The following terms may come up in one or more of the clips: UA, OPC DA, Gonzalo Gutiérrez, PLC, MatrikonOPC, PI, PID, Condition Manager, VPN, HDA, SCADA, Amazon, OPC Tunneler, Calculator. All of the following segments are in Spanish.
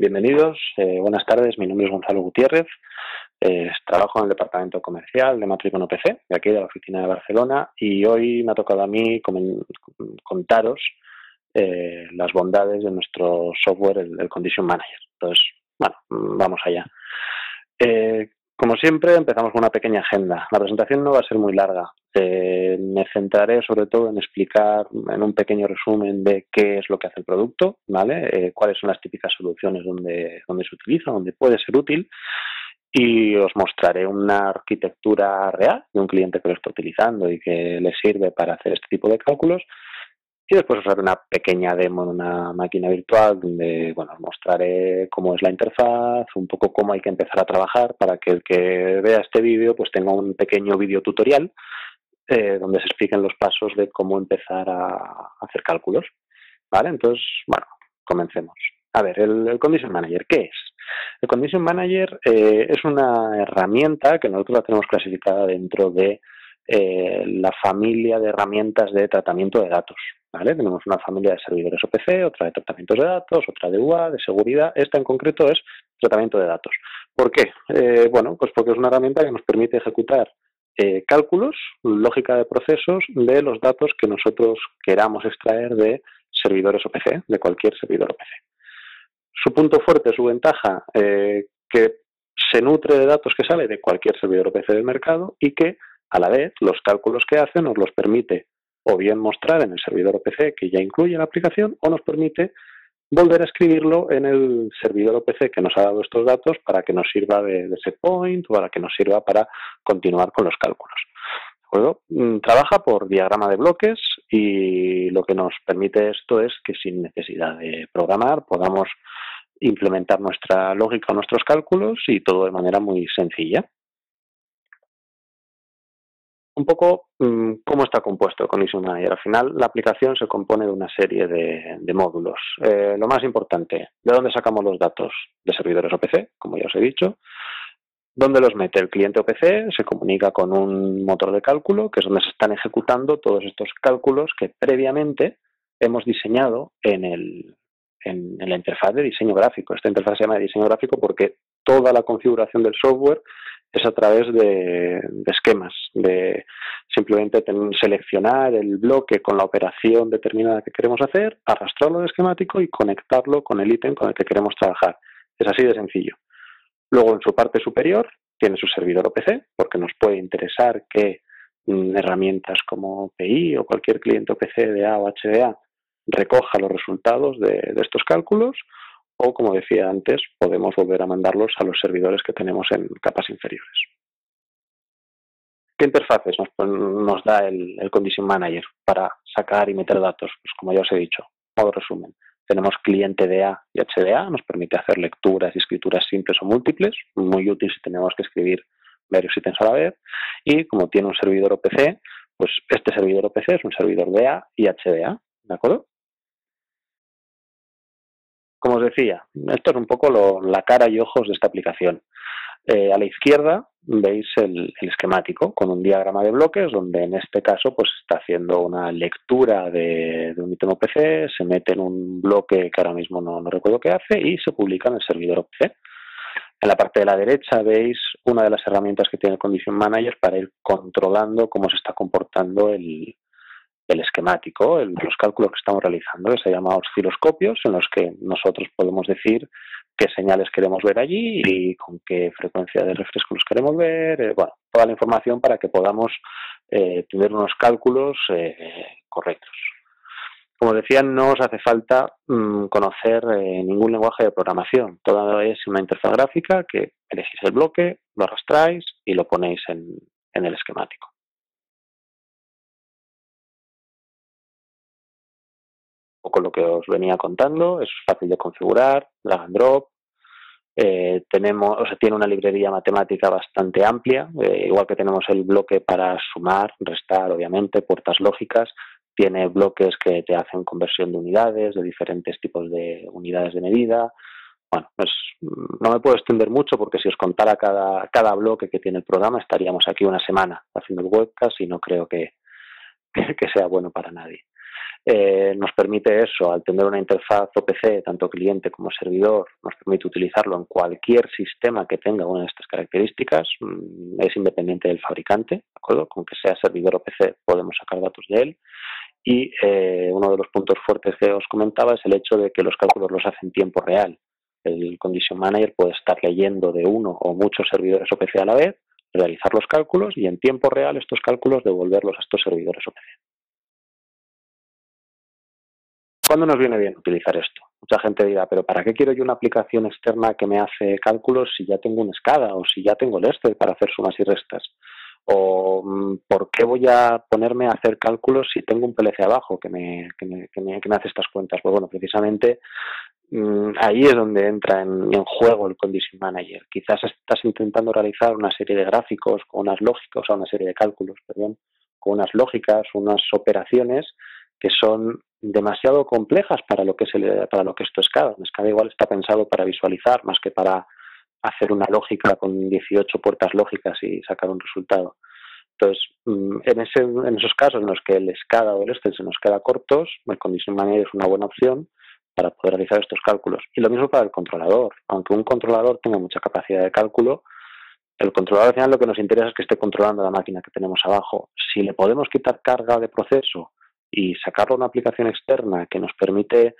Bienvenidos, buenas tardes, mi nombre es Gonzalo Gutiérrez, trabajo en el departamento comercial de MatrikonOPC, de aquí de la oficina de Barcelona, y hoy me ha tocado a mí contaros las bondades de nuestro software, el Condition Manager. Entonces, bueno, vamos allá. Como siempre, empezamos con una pequeña agenda. La presentación no va a ser muy larga. Me centraré sobre todo en explicar en un pequeño resumen de qué es lo que hace el producto, ¿vale? Cuáles son las típicas soluciones donde se utiliza, donde puede ser útil, y os mostraré una arquitectura real de un cliente que lo está utilizando y que le sirve para hacer este tipo de cálculos, y después os haré una pequeña demo en una máquina virtual donde, bueno, os mostraré cómo es la interfaz, un poco cómo hay que empezar a trabajar para que el que vea este vídeo pues tenga un pequeño vídeo tutorial donde se expliquen los pasos de cómo empezar a hacer cálculos, ¿vale? Entonces, bueno, comencemos. A ver, el Condition Manager, ¿qué es? El Condition Manager es una herramienta que nosotros la tenemos clasificada dentro de la familia de herramientas de tratamiento de datos, ¿vale? Tenemos una familia de servidores OPC, otra de tratamientos de datos, otra de UA, de seguridad. Esta en concreto es tratamiento de datos. ¿Por qué? Bueno, pues porque es una herramienta que nos permite ejecutar cálculos, lógica de procesos de los datos que nosotros queramos extraer de servidores OPC, de cualquier servidor OPC. Su punto fuerte, su ventaja, que se nutre de datos que sale de cualquier servidor OPC del mercado y que a la vez los cálculos que hace nos los permite o bien mostrar en el servidor OPC que ya incluye la aplicación o nos permite volver a escribirlo en el servidor OPC que nos ha dado estos datos para que nos sirva de setpoint o para que nos sirva para continuar con los cálculos. Luego, trabaja por diagrama de bloques y lo que nos permite esto es que sin necesidad de programar podamos implementar nuestra lógica o nuestros cálculos y todo de manera muy sencilla. Un poco cómo está compuesto el Condition Manager. Al final, la aplicación se compone de una serie de módulos. Lo más importante, ¿de dónde sacamos los datos? De servidores OPC, como ya os he dicho. ¿Dónde los mete? El cliente OPC se comunica con un motor de cálculo, que es donde se están ejecutando todos estos cálculos que previamente hemos diseñado en la interfaz de diseño gráfico. Esta interfaz se llama de diseño gráfico porque toda la configuración del software es a través de esquemas, de simplemente seleccionar el bloque con la operación determinada que queremos hacer, arrastrarlo al esquemático y conectarlo con el ítem con el que queremos trabajar. Es así de sencillo. Luego, en su parte superior, tiene su servidor OPC, porque nos puede interesar que herramientas como PI o cualquier cliente OPC DA o HDA recoja los resultados de estos cálculos, o, como decía antes, podemos volver a mandarlos a los servidores que tenemos en capas inferiores. ¿Qué interfaces nos da el Condition Manager para sacar y meter datos? Pues como ya os he dicho, modo resumen. Tenemos cliente DA y HDA, nos permite hacer lecturas y escrituras simples o múltiples, muy útil si tenemos que escribir varios ítems a la vez. Y como tiene un servidor OPC, pues este servidor OPC es un servidor DA y HDA, ¿de acuerdo? Como os decía, esto es un poco la cara y ojos de esta aplicación. A la izquierda veis el esquemático con un diagrama de bloques donde en este caso pues está haciendo una lectura de un ítem OPC, se mete en un bloque que ahora mismo no recuerdo qué hace y se publica en el servidor OPC. En la parte de la derecha veis una de las herramientas que tiene el Condition Manager para ir controlando cómo se está comportando el esquemático, los cálculos que estamos realizando, que se llama osciloscopios, en los que nosotros podemos decir qué señales queremos ver allí y con qué frecuencia de refresco los queremos ver, bueno, toda la información para que podamos tener unos cálculos correctos. Como decía, no os hace falta conocer ningún lenguaje de programación. Todo es una interfaz gráfica que elegís el bloque, lo arrastráis y lo ponéis en el esquemático. Con lo que os venía contando, es fácil de configurar, drag and drop, tiene una librería matemática bastante amplia, igual que tenemos el bloque para sumar, restar, obviamente, puertas lógicas, tiene bloques que te hacen conversión de unidades, de diferentes tipos de unidades de medida, Bueno, no me puedo extender mucho porque si os contara cada bloque que tiene el programa estaríamos aquí una semana haciendo el webcast y no creo que sea bueno para nadie. Nos permite eso, al tener una interfaz OPC, tanto cliente como servidor, nos permite utilizarlo en cualquier sistema que tenga una de estas características, es independiente del fabricante, ¿de acuerdo? Con que sea servidor OPC podemos sacar datos de él y uno de los puntos fuertes que os comentaba es el hecho de que los cálculos los hace en tiempo real. El Condition Manager puede estar leyendo de uno o muchos servidores OPC a la vez, realizar los cálculos y en tiempo real estos cálculos devolverlos a estos servidores OPC. ¿Cuándo nos viene bien utilizar esto? Mucha gente dirá, pero ¿para qué quiero yo una aplicación externa que me hace cálculos si ya tengo un SCADA o si ya tengo el Excel para hacer sumas y restas? ¿O por qué voy a ponerme a hacer cálculos si tengo un PLC abajo que me hace estas cuentas? Pues bueno, precisamente ahí es donde entra en juego el Condition Manager. Quizás estás intentando realizar una serie de gráficos, con unas lógicas, unas operaciones que son demasiado complejas para lo que esto es SCADA. Un SCADA igual está pensado para visualizar más que para hacer una lógica con 18 puertas lógicas y sacar un resultado. Entonces, en esos casos en los que el SCADA o el Excel se nos queda cortos, el Condition Manager es una buena opción para poder realizar estos cálculos. Y lo mismo para el controlador. Aunque un controlador tenga mucha capacidad de cálculo, el controlador al final lo que nos interesa es que esté controlando la máquina que tenemos abajo. Si le podemos quitar carga de proceso y sacarlo a una aplicación externa que nos permite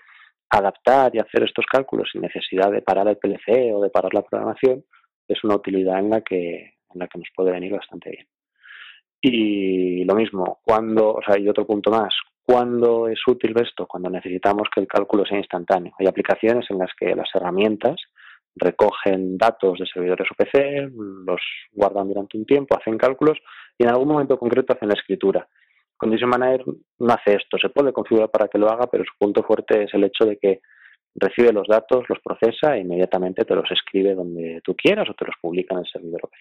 adaptar y hacer estos cálculos sin necesidad de parar el PLC o de parar la programación, es una utilidad en la que nos puede venir bastante bien. Y lo mismo, y otro punto más, ¿cuándo es útil esto? Cuando necesitamos que el cálculo sea instantáneo. Hay aplicaciones en las que las herramientas recogen datos de servidores OPC, los guardan durante un tiempo, hacen cálculos y en algún momento concreto hacen la escritura. Condition Manager no hace esto, se puede configurar para que lo haga, pero su punto fuerte es el hecho de que recibe los datos, los procesa e inmediatamente te los escribe donde tú quieras o te los publica en el servidor OPC.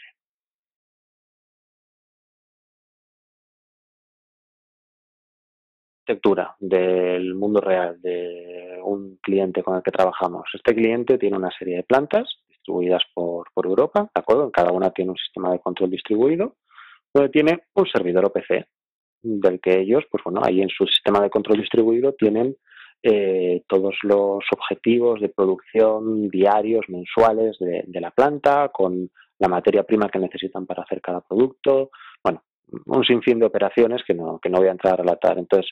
Arquitectura del mundo real de un cliente con el que trabajamos. Este cliente tiene una serie de plantas distribuidas por Europa, ¿de acuerdo? Cada una tiene un sistema de control distribuido, donde tiene un servidor OPC, del que ellos, ahí en su sistema de control distribuido tienen todos los objetivos de producción diarios, mensuales de la planta, con la materia prima que necesitan para hacer cada producto, un sinfín de operaciones que no voy a entrar a relatar. Entonces,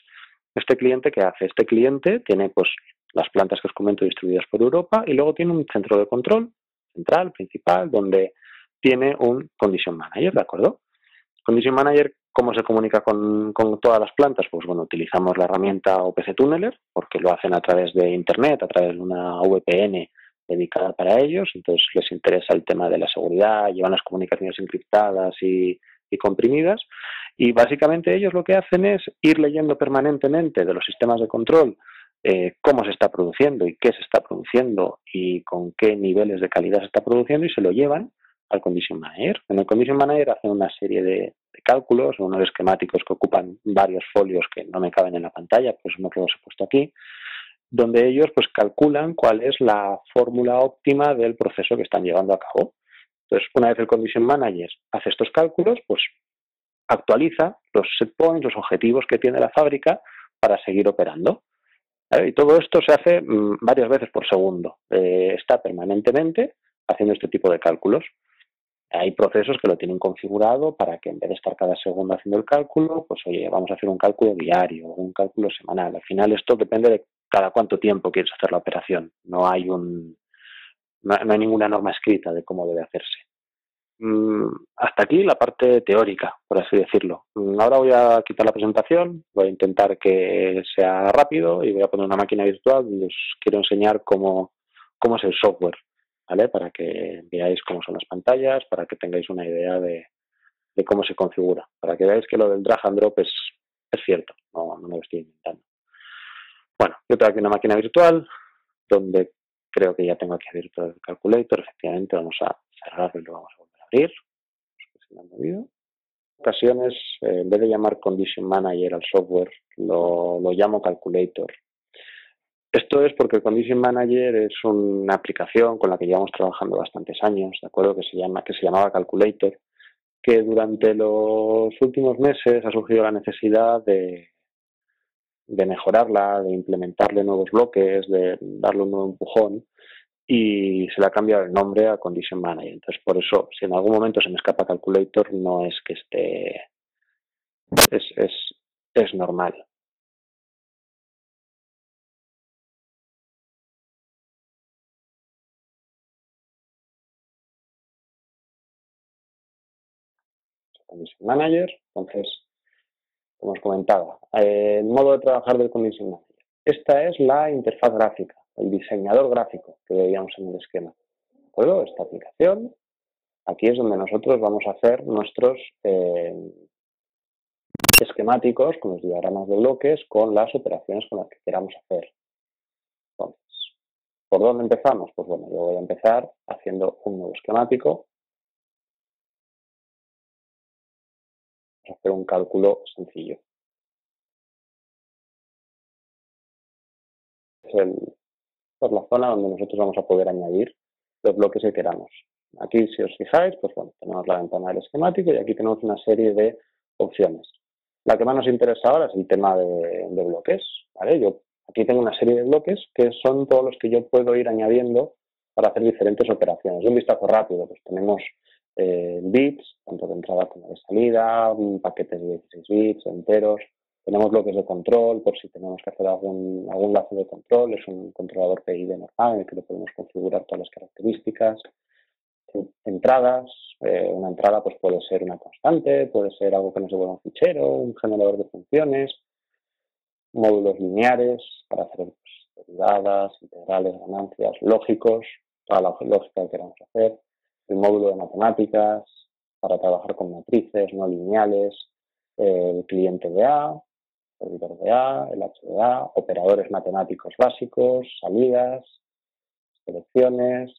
¿este cliente qué hace? Este cliente tiene las plantas que os comento distribuidas por Europa y luego tiene un centro de control, central, principal, donde tiene un Condition Manager, ¿de acuerdo? Condition Manager, ¿cómo se comunica con todas las plantas? Utilizamos la herramienta OPC Tunneler, porque lo hacen a través de Internet, a través de una VPN dedicada para ellos. Entonces, les interesa el tema de la seguridad, llevan las comunicaciones encriptadas y comprimidas. Y básicamente ellos lo que hacen es ir leyendo permanentemente de los sistemas de control cómo se está produciendo y qué se está produciendo y con qué niveles de calidad se está produciendo y se lo llevan al Condition Manager. En el Condition Manager hacen una serie de cálculos, unos esquemáticos que ocupan varios folios que no me caben en la pantalla, por eso no los he puesto aquí, donde ellos calculan cuál es la fórmula óptima del proceso que están llevando a cabo. Entonces, una vez el Condition Manager hace estos cálculos, actualiza los set points, los objetivos que tiene la fábrica para seguir operando. ¿Vale? Y todo esto se hace varias veces por segundo. Está permanentemente haciendo este tipo de cálculos. Hay procesos que lo tienen configurado para que en vez de estar cada segundo haciendo el cálculo, vamos a hacer un cálculo diario, un cálculo semanal. Al final esto depende de cada cuánto tiempo quieres hacer la operación. No hay ninguna norma escrita de cómo debe hacerse. Hasta aquí la parte teórica, por así decirlo. Ahora voy a quitar la presentación, voy a intentar que sea rápido y voy a poner una máquina virtual donde os quiero enseñar cómo es el software. ¿Vale? Para que veáis cómo son las pantallas, para que tengáis una idea de cómo se configura, para que veáis que lo del drag and drop es cierto, no me lo estoy inventando. Bueno, yo tengo aquí una máquina virtual, donde creo que ya tengo aquí abierto el Calculator, efectivamente vamos a cerrarlo y lo vamos a volver a abrir. En ocasiones, en vez de llamar Condition Manager al software, lo llamo Calculator. Esto es porque Condition Manager es una aplicación con la que llevamos trabajando bastantes años, ¿de acuerdo? Que se llamaba Calculator, que durante los últimos meses ha surgido la necesidad de mejorarla, de implementarle nuevos bloques, de darle un nuevo empujón, y se le ha cambiado el nombre a Condition Manager. Entonces, por eso, si en algún momento se me escapa Calculator, no es que esté... Es normal. Condition Manager, entonces, como os comentaba, el modo de trabajar del Condition Manager. Esta es la interfaz gráfica, el diseñador gráfico que veíamos en el esquema. ¿De acuerdo? Esta aplicación, aquí es donde nosotros vamos a hacer nuestros esquemáticos con los diagramas de bloques, con las operaciones con las que queramos hacer. Entonces, ¿por dónde empezamos? Pues bueno, yo voy a empezar haciendo un nuevo esquemático. Hacer un cálculo sencillo. Esta es la zona donde nosotros vamos a poder añadir los bloques que queramos. Aquí, si os fijáis, pues bueno, tenemos la ventana del esquemático y aquí tenemos una serie de opciones. La que más nos interesa ahora es el tema de bloques, ¿vale? Yo aquí tengo una serie de bloques que son todos los que yo puedo ir añadiendo para hacer diferentes operaciones. De un vistazo rápido, pues tenemos bits, tanto de entrada como de salida, paquetes de 16 bits, enteros. Tenemos bloques de control, por si tenemos que hacer algún lazo de control. Es un controlador PID normal en el que le podemos configurar todas las características. Entradas, una entrada pues puede ser una constante, puede ser algo que nos devuelva un fichero, un generador de funciones. Módulos lineares para hacer pues, derivadas, integrales, ganancias, lógicos, toda la lógica que queramos hacer. El módulo de matemáticas, para trabajar con matrices no lineales, el cliente de A, el servidor de A, el HDA, operadores matemáticos básicos, salidas, selecciones,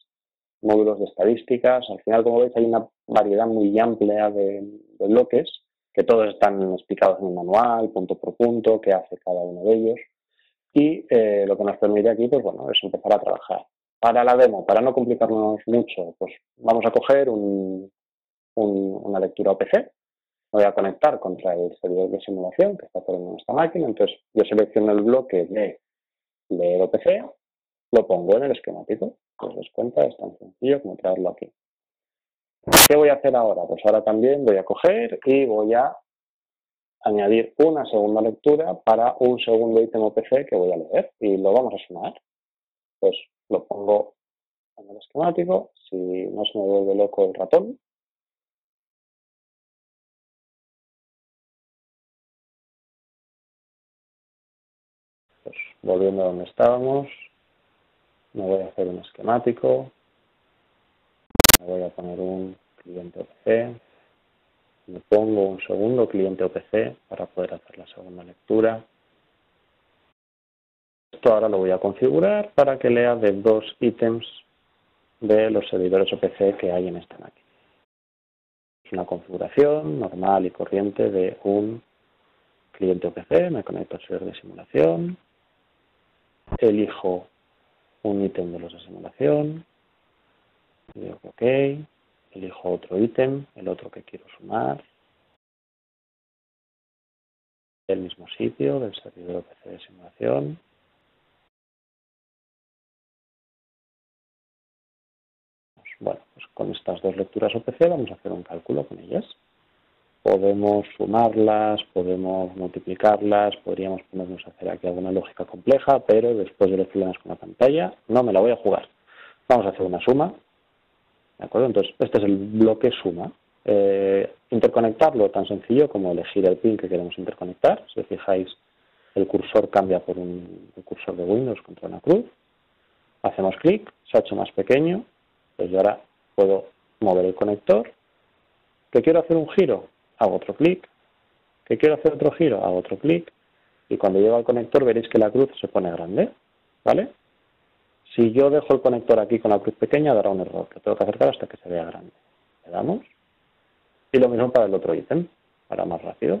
módulos de estadísticas. Al final, como veis, hay una variedad muy amplia de bloques, que todos están explicados en el manual, punto por punto, qué hace cada uno de ellos. Y lo que nos permite aquí, pues bueno, es empezar a trabajar. Para la demo, para no complicarnos mucho, pues vamos a coger una lectura OPC. Voy a conectar contra el servidor de simulación que está poniendo nuestra máquina. Entonces yo selecciono el bloque de leer OPC, lo pongo en el esquemático. Os dais cuenta, es tan sencillo como traerlo aquí. ¿Qué voy a hacer ahora? Pues ahora también voy a coger y voy a añadir una segunda lectura para un segundo ítem OPC que voy a leer y lo vamos a sumar. Pues lo pongo en el esquemático, si no se me vuelve loco el ratón. Pues volviendo a donde estábamos, me voy a hacer un esquemático, me voy a poner un cliente OPC, me pongo un segundo cliente OPC para poder hacer la segunda lectura. Esto ahora lo voy a configurar para que lea de dos ítems de los servidores OPC que hay en esta máquina. Es una configuración normal y corriente de un cliente OPC. Me conecto al servidor de simulación, elijo un ítem de los de simulación, digo OK, elijo otro ítem, el otro que quiero sumar, del mismo sitio del servidor OPC de simulación. Bueno, pues con estas dos lecturas OPC vamos a hacer un cálculo con ellas. Podemos sumarlas, podemos multiplicarlas, podríamos ponernos a hacer aquí alguna lógica compleja, pero después de los problemas con la pantalla no me la voy a jugar. Vamos a hacer una suma, ¿de acuerdo? Entonces, este es el bloque suma. Interconectarlo tan sencillo como elegir el pin que queremos interconectar. Si os fijáis, el cursor cambia por un cursor de Windows contra una cruz. Hacemos clic, se ha hecho más pequeño. Pues yo ahora puedo mover el conector. Que quiero hacer un giro, hago otro clic. Que quiero hacer otro giro, hago otro clic. Y cuando llego al conector veréis que la cruz se pone grande, ¿vale? Si yo dejo el conector aquí con la cruz pequeña dará un error. Lo tengo que acercar hasta que se vea grande. Le damos. Y lo mismo para el otro ítem, para más rápido.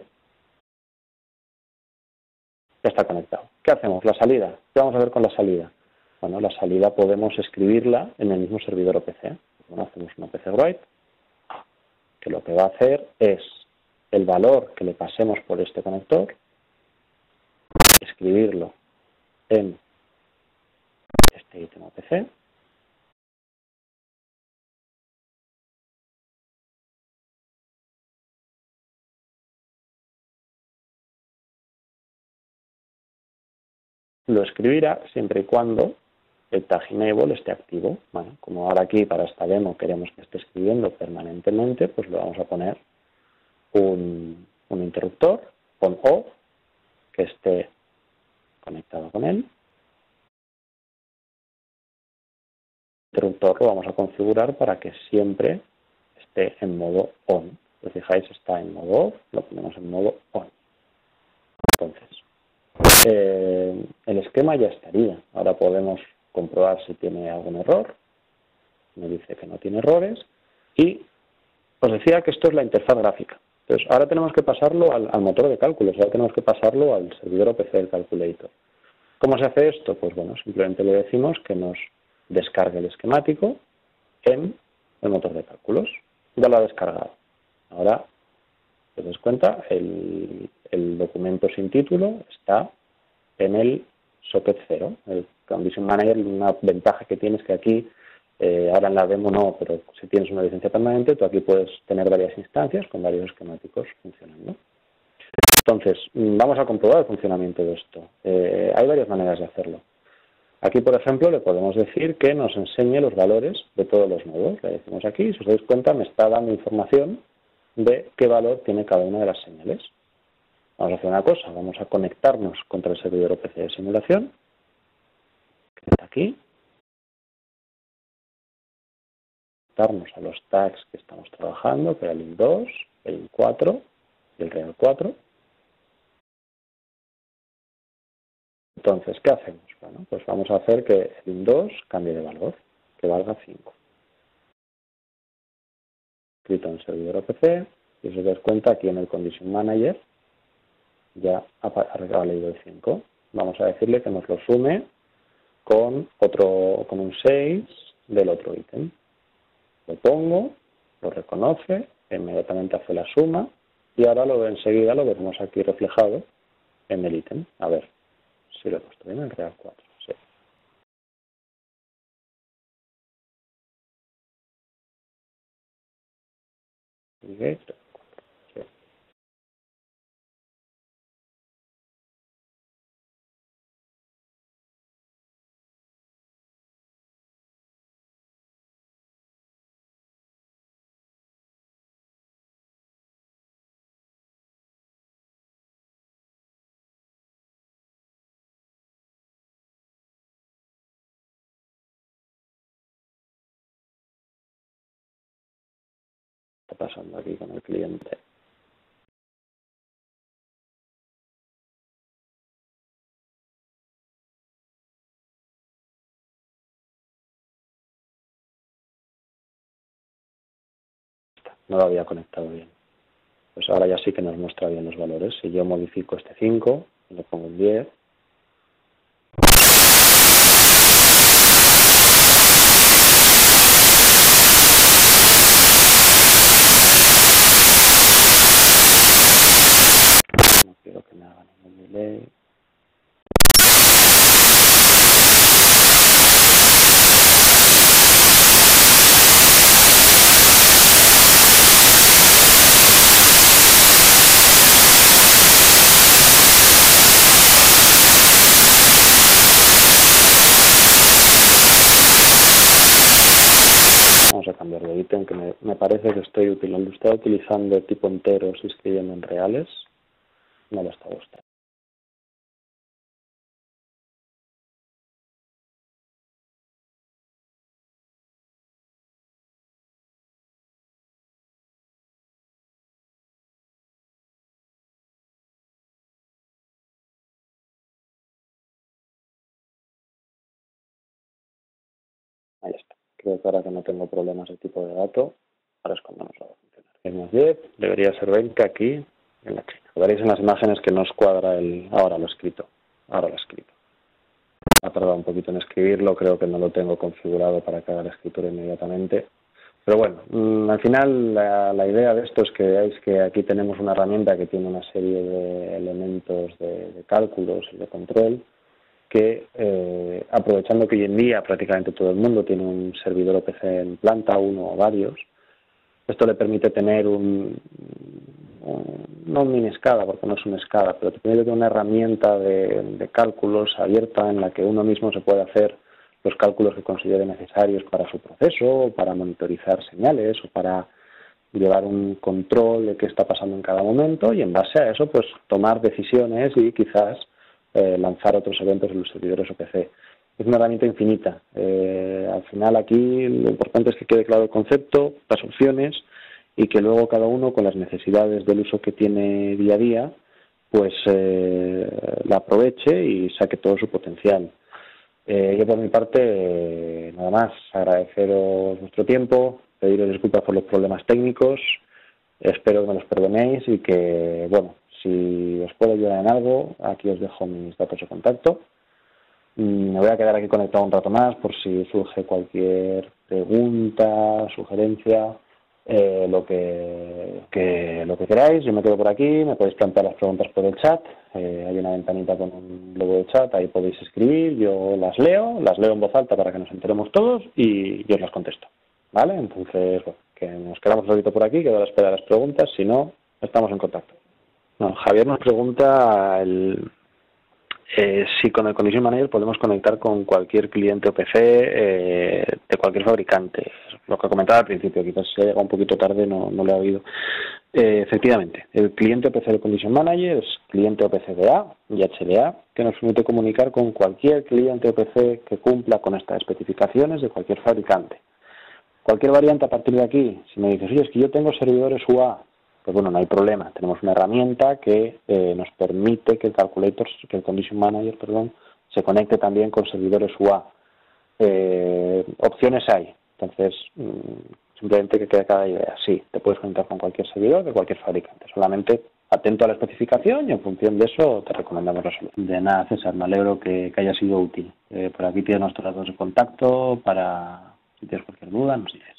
Ya está conectado. ¿Qué hacemos? La salida. ¿Qué vamos a ver con la salida? Bueno, la salida podemos escribirla en el mismo servidor OPC. Bueno, hacemos un OPC write, que lo que va a hacer es el valor que le pasemos por este conector, escribirlo en este ítem OPC, lo escribirá siempre y cuando el tag enable esté activo. Bueno, como ahora aquí para esta demo queremos que esté escribiendo permanentemente, pues le vamos a poner un interruptor con O que esté conectado con él. El interruptor lo vamos a configurar para que siempre esté en modo on. Si os fijáis, está en modo off, lo ponemos en modo on. Entonces, el esquema ya estaría. Ahora podemos comprobar si tiene algún error. Me dice que no tiene errores. Y os decía que esto es la interfaz gráfica. Entonces, ahora tenemos que pasarlo al motor de cálculos. Ahora tenemos que pasarlo al servidor OPC del Calculator. ¿Cómo se hace esto? Pues bueno, simplemente le decimos que nos descargue el esquemático en el motor de cálculos. Ya lo ha descargado. Ahora, os dais cuenta, el documento sin título está en el socket 0. El Condition Manager, una ventaja que tienes que aquí, ahora en la demo no, pero si tienes una licencia permanente, tú aquí puedes tener varias instancias con varios esquemáticos funcionando. Entonces, vamos a comprobar el funcionamiento de esto. Hay varias maneras de hacerlo. Aquí, por ejemplo, le podemos decir que nos enseñe los valores de todos los nodos. Le decimos aquí, si os dais cuenta, me está dando información de qué valor tiene cada una de las señales. Vamos a hacer una cosa, vamos a conectarnos contra el servidor OPC de simulación, que está aquí. Conectarnos a los tags que estamos trabajando, que era el IN2, el IN4 y el Real 4. Entonces, ¿qué hacemos? Bueno, pues vamos a hacer que el IN2 cambie de valor, que valga 5. Escrito en el servidor OPC, y si os dais cuenta aquí en el Condition Manager, ya ha leído el 5. Vamos a decirle que nos lo sume con un 6 del otro ítem. Lo pongo, lo reconoce, inmediatamente hace la suma y ahora enseguida lo vemos aquí reflejado en el ítem. A ver si lo he puesto bien en Real 4. Sí. ¿Sí? Pasando aquí con el cliente. No lo había conectado bien. Pues ahora ya sí que nos muestra bien los valores. Si yo modifico este 5, le pongo un 10. Que me parece que está utilizando tipo enteros y escribiendo en reales, no le está gustando. Ahí está. Creo que ahora que no tengo problemas de tipo de dato, ahora es cuando nos va a funcionar. Es más 10, debería ser 20 aquí en la China. Veréis en las imágenes que no os cuadra ahora lo escrito. Ahora lo escribo. Ha tardado un poquito en escribirlo, creo que no lo tengo configurado para que haga la escritura inmediatamente. Pero bueno, al final la idea de esto es que veáis que aquí tenemos una herramienta que tiene una serie de elementos de cálculos y de control que, aprovechando que hoy en día prácticamente todo el mundo tiene un servidor OPC en planta, uno o varios, esto le permite tener no un mini SCADA, porque no es un SCADA, pero te permite una herramienta de cálculos abierta en la que uno mismo se puede hacer los cálculos que considere necesarios para su proceso, para monitorizar señales o para llevar un control de qué está pasando en cada momento y en base a eso pues tomar decisiones y quizás lanzar otros eventos en los servidores OPC. Es una herramienta infinita. Al final aquí lo importante es que quede claro el concepto, las opciones y que luego cada uno con las necesidades del uso que tiene día a día pues la aproveche y saque todo su potencial. Yo por mi parte, nada más, agradeceros vuestro tiempo, pediros disculpas por los problemas técnicos, espero que me los perdonéis y que, bueno, si os puedo ayudar en algo, aquí os dejo mis datos de contacto. Me voy a quedar aquí conectado un rato más por si surge cualquier pregunta, sugerencia, lo que queráis. Yo me quedo por aquí, me podéis plantear las preguntas por el chat. Hay una ventanita con un globo de chat, ahí podéis escribir, yo las leo en voz alta para que nos enteremos todos y yo os las contesto, ¿vale? Entonces, bueno, que nos quedamos un ratito por aquí, quedo a la espera de las preguntas, si no, estamos en contacto. No, Javier nos pregunta si con el Condition Manager podemos conectar con cualquier cliente OPC de cualquier fabricante. Lo que comentaba al principio, quizás se llega un poquito tarde, no lo he oído. Efectivamente, el cliente OPC del Condition Manager es cliente OPC DA y HDA, que nos permite comunicar con cualquier cliente OPC que cumpla con estas especificaciones de cualquier fabricante. Cualquier variante a partir de aquí, si me dices, oye, es que yo tengo servidores UA, pues bueno, no hay problema. Tenemos una herramienta que nos permite que el Condition Manager, perdón, se conecte también con servidores UA. Opciones hay. Entonces, simplemente que quede cada idea. Sí, te puedes conectar con cualquier servidor de cualquier fabricante. Solamente atento a la especificación y en función de eso te recomendamos la solución. De nada, César, me alegro que haya sido útil. Por aquí tienes nuestros datos de contacto para si tienes cualquier duda, nos dices.